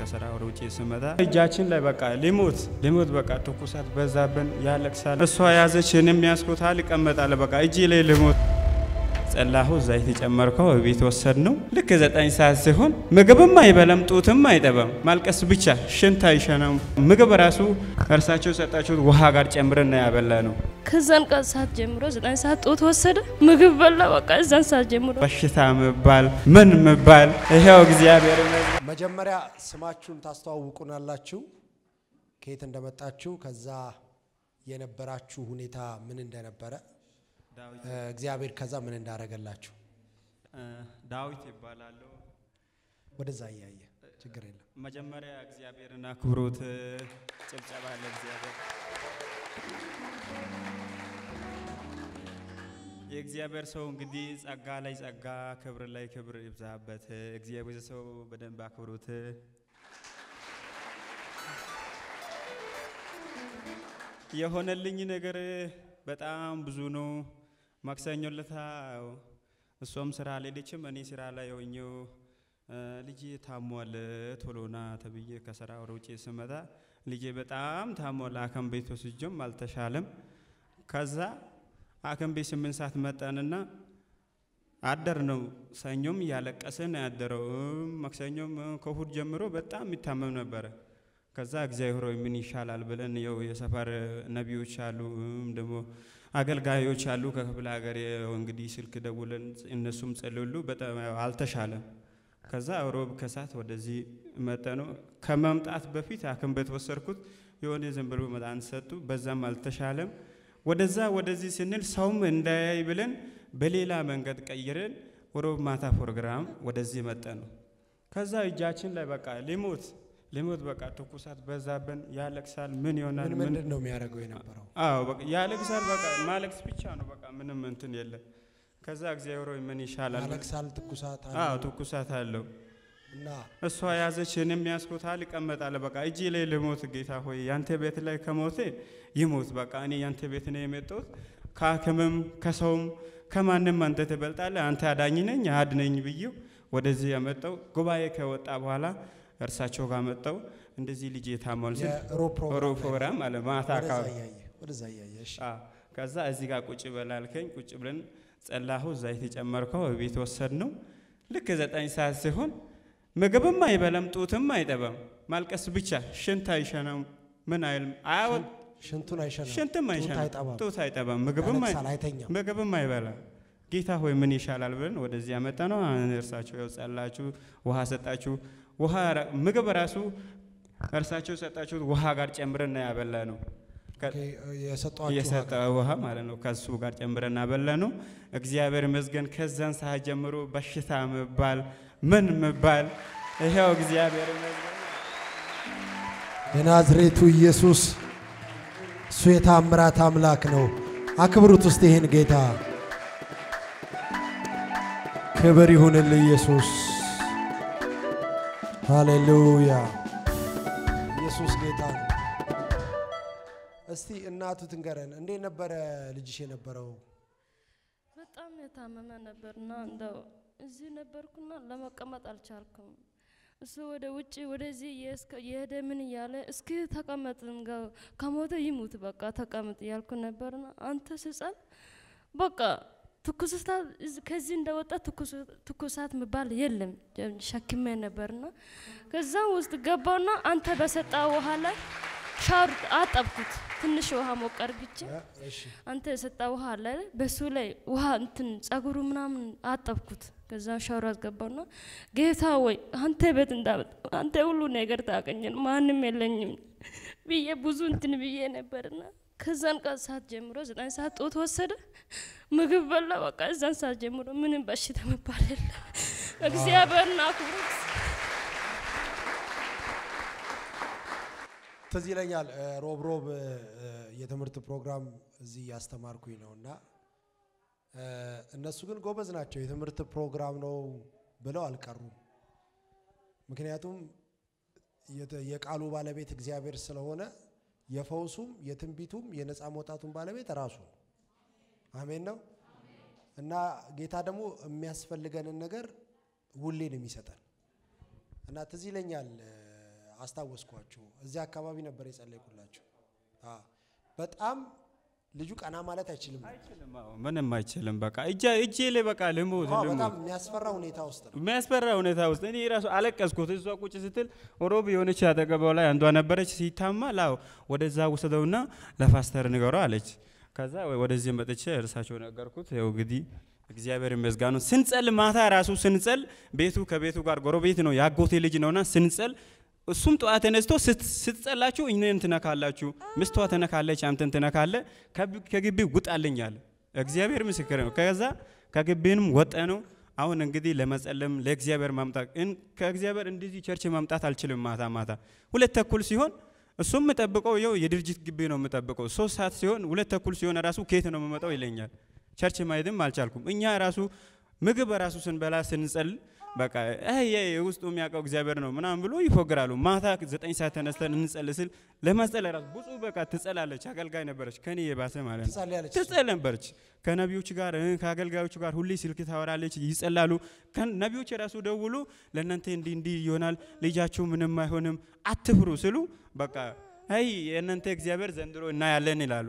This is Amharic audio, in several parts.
كسرة وروجي سمدا. الجاچين لا بقى ليموت بقى توكسات بزابن يا لكسال. السوايا زي شنم ياس كوثالك أمد على بقى يجي لي ليموت. الله هو زايد يجمرك هو بيتوسرنو. لك زت إنسان سهون مجبم ما يبلم توتم ما يتبم. مالك سبيشة شنتايشانم مجبراسو أرساتشو ساتشو وهاجر جمرن نيابلانو. كذا كذا جمرو زت إنسان توتوسر مجبلا وكذا كذا جمرو. بشتى مبال من مبال هي أجزاء بيرمي. مجمرة سماشون تستوى كون الله شو كيتن دمت أشو كذا ينبراشو هنيتا منين دنبرة. እግዚአብሔር ከዛ ምን እንዳረጋላችሁ ዳዊት ይባላል ወደዛ ያያየ ችግር የለም መጀመሪያ እግዚአብሔርን አክብሩት ጭብጨባ ለእግዚአብሔር የእግዚአብሔር ሰው እንግዲህ ጸጋ ላይ ጸጋ ክብር ላይ ክብር ይብዛበት እግዚአብሔር ሰው በደንብ አክብሩት የሆነልኝ ነገር በጣም ብዙ ነው ማክሰኞለታ እሷም ስራ ለይደችም እኔ ስራ ላይ ሆኜ ልጅ ታሟል ቶሎና ተብዬ ከሰራ ወርጬ ስመጣ ልጅ በጣም ታሟል አከም ቤት ወስጄም አልተሻለም ከዛ አከም ቤት 8 ሰዓት መጣንና አደር ነው ሰኞም ያለቀሰን ያደረው ማክሰኞም ከሁድ ጀምሮ በጣም ይታመም ነበር ከዛ እግዚአብሔር ሆይ ምን ይሻላል ብለን ነው የሰፈር ነብዮች አሉ ደሞ አገልጋዮች አሉ ከክብለ ሀገር እንግዲህ ስልክ ደውለን እነሱም ጸለሉ በጣም አልተሻለም ከዛ ሮብ ከሳት ወደዚህ መጣ ነው ከመምጣት በፊት አከም በተወሰርኩት የሆነ ዘንበሉ መዳን ሰጡ በዛም አልተሻለም ወደዛ ወደዚህ ስንል ሰውም እንዳይ ብለን በሌላ መንገድ ቀይረን ሮብ ማታ ፕሮግራም ወደዚህ መጣ ነው ከዛ እጃችን ላይ በቃ ለሞት لماذا بقى توكسات بزابن يا لكسال من يونان من منو مياركوا ينبرو بقى يا لكسال بقى مالكس بيشانو بقى من منتن يلا كذا أجزاءه من يشالله لكسال توكسات توكسات هالو لا السوايا زي شنو مياس كوثالك أمد على بقى يجي لي لموت جيتا هو ينتهي بيت لي كموتي يموت بقى أني ينتهي بيت نيمتوت كاكمم كسوم كمان نمانتة تبلت على أنت أدانيني يهادني بيجو ودزي أمتو قبائل كوت أبوهلا እርሳቸው ጋር መጣው እንደዚህ ልጅ የታማል ስለ ፕሮግራም አለ ማታ ወደዛያየ እሺ ከዛ እዚህ ጋር ቁጭ በላልከኝ ቁጭ ብለን ጸላሁ ዛይት ተጨመርከው ቤት ወሰድነው ልክ 9 ሰዓት ሲሆን ምግብም አይበለም ጡትም አይጠበም ማልቀስ ብቻ ሽንት አይሸናም ምን አይልም አያወል ሽንቱን አይሸናም ሽንትም አይሸናም ጡት አይጠበም ምግብም አይበለም ጌታ ሆይ ምን ይሻላል ብለን ወደዚህ ያመጣነው እርሳቸው ያው ጸላችሁ ውሃ ሰጣችሁ وها مجبراسو أرساتشو ساتشو وها قارتشم برنا يابلانو يساتوا وها مالنو كاسو قارتشم برنا يابلانو أجزاء مزجن كزن سهجمرو بشتى مبال من مبال هي أجزاء مزجن بنازريتو يسوس سويتها مرات أملاكنو أكبرو تستهين جيتا كبري هون اللي يسوس ሃሌሉያ ኢየሱስ ጌታ ነው እስቲ እናቱ ትንገረን እንዴ ነበር ልጅሽ የነበረው በጣም የታመመ ነበርና እንደው እዚህ ነበርኩና ለመቀመጥ አልቻልኩም እሱ ወደ ውጪ ወደዚህ የሄደ ምን ያለ እስኪ ተቀመጥን ከሞተ ይሙት በቃ ተቀመጥ ያልኩ ነበርና አንተ ስጸል በቃ ትኩስታ ከዚህ እንደወጣ ትኩሳት መባል የለም ሸክሜ ነበርና ከዛው ውስጥ ገባውና አንተ በሰጣው ኋላ ሻር አጠብኩት ትንሽ ውሃ ሞቀርግቼ አንተ ሰጣው ኋላ በሱ ላይ ውሃ እንትን ጸጉሩ ምናምን አጠብኩት ከዛው ሻር አስገባውና ጌታ ወይ አንተ ቤት እንዳመጣ አንተ ሁሉ ነገር ታቀኝን ማንም የለኝም ብዬ ብዙ እንትን ብዬ ነበርና ከዛን ከሰዓት ጀምሮ 9 ሰዓት ጦት ወሰደ ምግብ በላ በቃ ከዛን ሰዓት ጀምሮ ምንም በሽታ መባል እግዚአብሔርን አክብሩት ተዚለኛል ሮብ የትምህርት ፕሮግራም እዚህ ያስተማርኩኝ ነውና እነሱ ግን ጎበዝ ናቸው የትምህርት ፕሮግራም ነው ብለው አልቀሩም ምክንያቱም የቃሉ ባለቤት እግዚአብሔር ስለሆነ የፈውሱም የትንቢቱም የነጻ መውጣቱም ባለቤት ራሱ አሜን ነው እና ጌታ ደግሞ የሚያስፈልገንን ነገር ሁሌንም ይሰጣል እና ተዚለኛል አስተዋወስኩ አቸው እዚያ አካባቢ ነበር የጸለይኩላችሁ በጣም ልጁ ቀና ማለት አይችልም ምንም አይችልም በቃ እጄ ላይ በቃ ለሞት በጣም የሚያስፈራው ሁኔታ ውስጥ ነው የሚያስፈራው ሁኔታ ውስጥ እኔ ራሱ አለቀስኩት እሷ ቁጭ ስትል ኦሮብ የሆነች አጠገባው ላይ አንዷ ነበረች ሲታማ ላው ወደዛ ወሰደውና ለፓስተር ንገረው አለች ከዛ ወደዚህ መጥቼ እርሳቸው ነገርኩት ያው ግዲ እግዚአብሔር ይመስገነው ስንጸል ማታ ራሱ ስንጸል ቤቱ ከቤቱ ጋር ጎረቤት ነው ያጎቴ ልጅ ነውና ስንጸል እሱም ጧት ተነስቶ ስትጸላችሁ እኔን ተነካላችሁ ምስቷ ተነካለች አንተን ተነካለ ከግቢ ጉጣልኛል እግዚአብሔር ምስክር ነው ከዛ ከግቢንም ወጣ ነው አሁን እንግዲህ ለመጸለም ለእግዚአብሔር ማምጣት ከእግዚአብሔር እንዲዚ ቸርች ማምጣት አልችልም ማታ ማታ ሁለት ተኩል ሲሆን እሱም ተጠብቀው ይው የድርጅት ግቢ ነው ተጠብቀው 3 ሰዓት ሲሆን ሁለት ተኩል ሲሆን ራሱ ከየት ነው መመጣው ይለኛል ቸርች ማይደም አልቻልኩም እኛ ራሱ ምግብ ራሱ ስንበላ ስንጸል በቃ አይ ውስጡም ያቀው እግዚአብሔር ነው ምናም ብሎ ይፎግራሉ ማታ 9 ሰዓት ተነስተን እንጸልስል ለማስጠለ ራሱ ብዙ በቃ ተጸላለች አገልጋይ ነበርች ከኔ የባሰ ማለት ተጸለ ነበርች ከነብዮች ጋር ከአገልጋዮች ጋር ሁሉ ስልክ ታወራለች ይጸላሉ ከነብዮች ራሱ ደውሉ ለእናንተ እንዲ ይሆናል ልጃችሁ ምንም አይሆንም አትፍሩ ስሉ በቃ አይ እናንተ እግዚአብሔር ዘንድሮ እና ያለን ይላሉ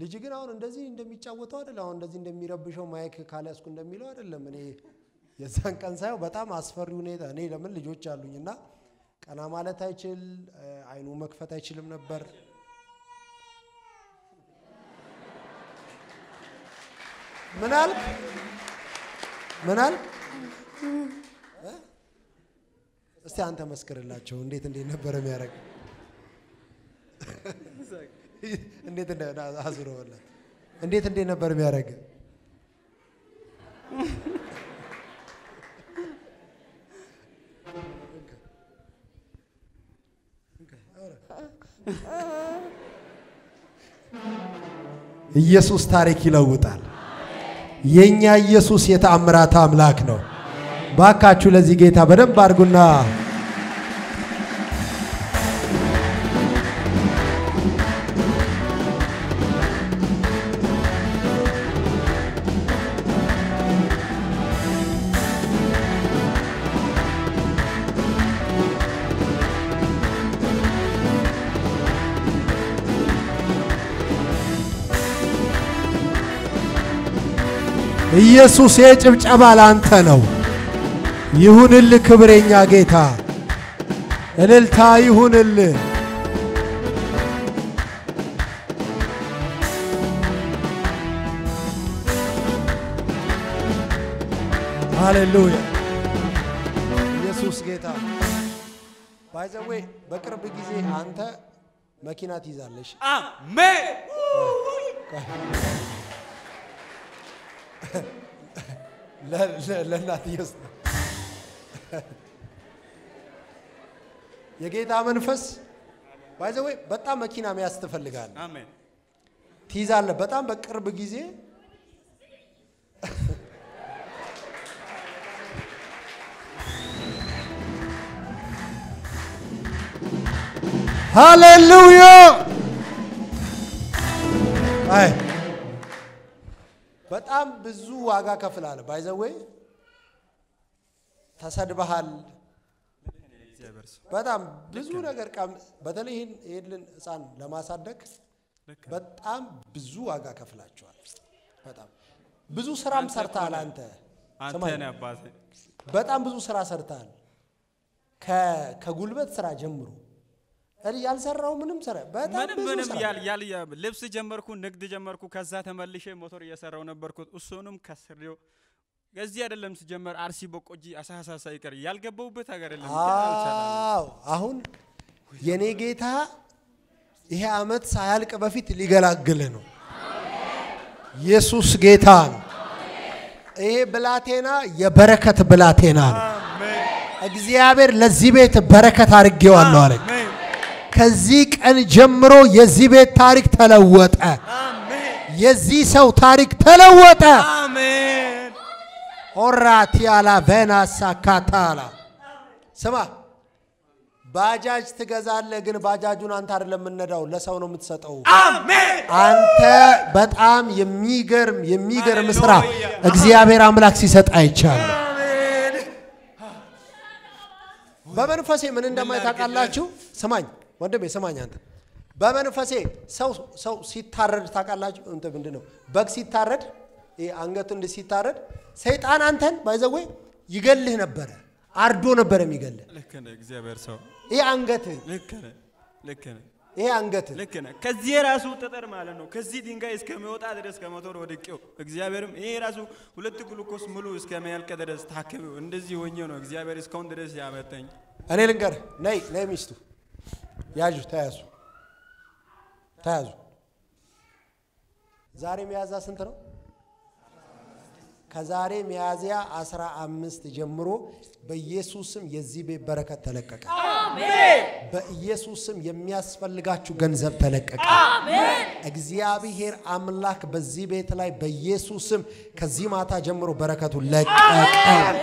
ልጅ ግን አሁን እንደዚህ እንደሚጫወተው አይደል አሁን እንደዚህ እንደሚረብሽው ማይክ ካላስኩ እንደሚለው አይደለም እኔ የዛን ቀን ሳይው በጣም አስፈሪው ሁኔታ እኔ ለምን ልጆች አሉኝና ቀና ማለት አይችል አይኑ መክፈት አይችልም ነበር ምናልክ እስቲ አንተ መስከረላቸው እንዴት ነበር የሚያረግ እንዴት እንደአዝረው ወላ እንዴት ነበር የሚያረግ ኢየሱስ ታሪክ ይለውጣል የኛ ኢየሱስ የተአምራት አምላክ ነው ባካቹ ለዚህ ጌታ በደንብ አርጉና ኢየሱስ የጭብጨባ ላንተ ነው ይሁንል ክብሬኛ ጌታ እልልታ ይሁንል ሃሌሉያ ኢየሱስ ጌታ ባይዘዌ በቅርብ ጊዜ አንተ መኪና ትይዛለሽ አሜን لا የጌታ መንፈስ ባይዘዌ በጣም መኪና የሚያስተፈልጋል አሜን ትይዛለ በጣም በቅርብ ጊዜ ሃሌሉያ አይ በጣም ብዙ ዋጋ ከፍላለ ባይዘዌ ተሰድባሃል በጣም ብዙ ነገር በተለይ ይሄን ህፃን ለማሳደግ በጣም ብዙ ዋጋ ከፍላችኋል በጣም ብዙ ስራም ሰርታል አንተ አባቴ በጣም ብዙ ስራ ሰርታል ከጉልበት ስራ ጀምሩ ያልሰራው ምንም ስራ በጣም ምንም ልብስ ጀመርኩ ንግድ ጀመርኩ ከዛ ተመልሼ ሞተር እየሰራው ነበርኩ እሱንም ከስሬው ገዚ አይደለም ሲጀመር አርሲ በቆጂ አሳሳሳ ይቀር ያልገበውበት ሀገር አይደለም አዎ አሁን የኔ ጌታ ይሄ አመት ሳያልቅ በፊት ሊገላግል ነው አሜን ኢየሱስ ጌታ አሜን ይሄ ብላቴና የበረከት ብላቴና አሜን እግዚአብሔር ለዚህ ቤት በረከት አርጌዋለሁ አለኝ كزيك أن جمرو يزيب تاريخ تلوت يزي سو تاريخ تلوت آمين أوراتي على فينا سكاتالا سما باجاج تجازال لكن باجاجون أنت على من نداو لا سونو متساتو آمين أنت بدأم يميجر مسرا أجزيابير أملاك سيسات أيشان بابا نفسي من عندما يتقال الله شو سمعن وندمي سمعن أنت بابا نفسي سو سيتارد تقال الله شو أنت بندنو بق سيتارد إيه أنغتون دي سيتارد سيد أنا أنتن بايزوي يقال له نببره أردون نببره ميقال له لكنه إجزاء سو إيه أنغتين لكنه إيه أنغتين لكنه كذي راسو تتر مالنو كذي دينغا إسكاميوت أدرس كاموتور وديكيو إجزاء برم إيه راسو ولتقولوا كوسملو إسكاميال كدرس ثاكيو وندزي ونيونو إجزاء بريس كوندرس يا بتن أنا لنقر ناي ميستو ياجو تازو زاري ميازا سنترو كزاري ميازيا أسرة أمست جمرو بيسوسم يزيب بركة تلكك آمين بيسوسم يمياس فلقاتشو جنزب تلكك آمين أجزيابي هير أملاك بزيب تلاي بيسوسم كزيماتا جمرو بركة لك آمين